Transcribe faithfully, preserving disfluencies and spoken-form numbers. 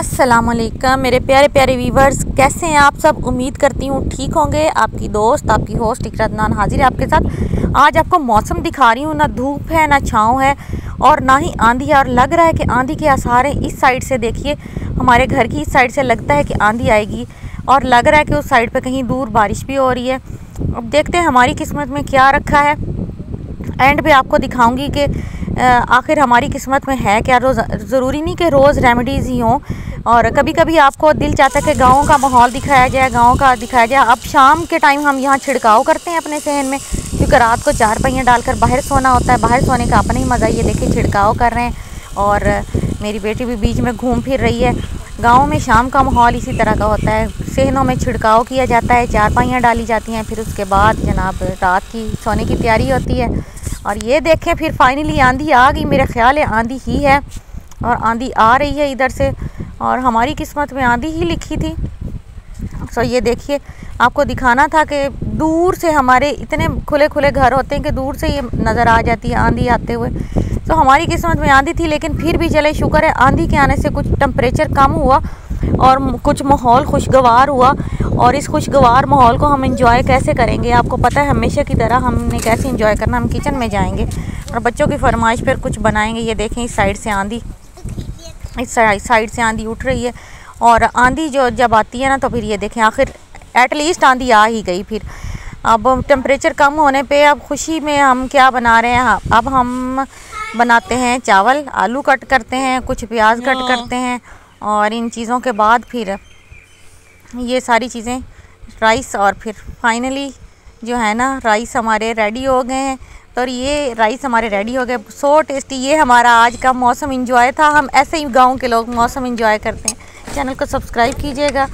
अस्सलामुअलैकुम मेरे प्यारे प्यारे व्यूवर्स, कैसे हैं आप सब। उम्मीद करती हूँ ठीक होंगे। आपकी दोस्त आपकी होस्ट इकरात नान हाजिर है आपके साथ। आज आपको मौसम दिखा रही हूँ, ना धूप है ना छाँव है और ना ही आंधी है, और लग रहा है कि आंधी के आसार हैं। इस साइड से देखिए, हमारे घर की इस साइड से लगता है कि आंधी आएगी और लग रहा है कि उस साइड पर कहीं दूर बारिश भी हो रही है। अब देखते हैं हमारी किस्मत में क्या रखा है। एंड पे आपको दिखाऊंगी कि आखिर हमारी किस्मत में है क्या। रोज़ ज़रूरी नहीं कि रोज़ रेमेडीज़ ही हों, और कभी कभी आपको दिल चाहता है कि गाँव का माहौल दिखाया जाए, गाँव का दिखाया जाए। अब शाम के टाइम हम यहाँ छिड़काव करते हैं अपने सहन में, क्योंकि रात को चार पहिया डालकर बाहर सोना होता है। बाहर सोने का अपना ही मज़ा। ये देखिए छिड़काव कर रहे हैं और मेरी बेटी भी बीच में घूम फिर रही है। गाँव में शाम का माहौल इसी तरह का होता है। सहनों में छिड़काव किया जाता है, चार पाइयाँ डाली जाती हैं, फिर उसके बाद जनाब रात की सोने की तैयारी होती है। और ये देखें फिर फाइनली आंधी आ गई। मेरा ख्याल है आंधी ही है और आंधी आ रही है इधर से, और हमारी किस्मत में आंधी ही लिखी थी। सो ये देखिए, आपको दिखाना था कि दूर से हमारे इतने खुले खुले घर होते हैं कि दूर से ये नज़र आ जाती है आंधी आते हुए। सो हमारी किस्मत में आंधी थी, लेकिन फिर भी चले शुक्र है आंधी के आने से कुछ टेम्परेचर कम हुआ और कुछ माहौल खुशगवार हुआ। और इस खुशगवार माहौल को हम इंजॉय कैसे करेंगे, आपको पता है हमेशा की तरह हमने कैसे इंजॉय करना। हम किचन में जाएंगे और बच्चों की फरमाइश पर कुछ बनाएंगे। ये देखें इस साइड से आंधी, इस साइड से आंधी उठ रही है। और आंधी जो जब आती है ना, तो फिर ये देखें आखिर एटलीस्ट आंधी आ ही गई। फिर अब टेम्परेचर कम होने पे अब खुशी में हम क्या बना रहे हैं, अब हम बनाते हैं चावल। आलू कट करते हैं, कुछ प्याज कट करते हैं, और इन चीज़ों के बाद फिर ये सारी चीज़ें राइस, और फिर फाइनली जो है ना राइस हमारे रेडी हो गए हैं। तो ये राइस हमारे रेडी हो गए, सो टेस्टी। ये हमारा आज का मौसम एंजॉय था। हम ऐसे ही गांव के लोग मौसम एंजॉय करते हैं। चैनल को सब्सक्राइब कीजिएगा।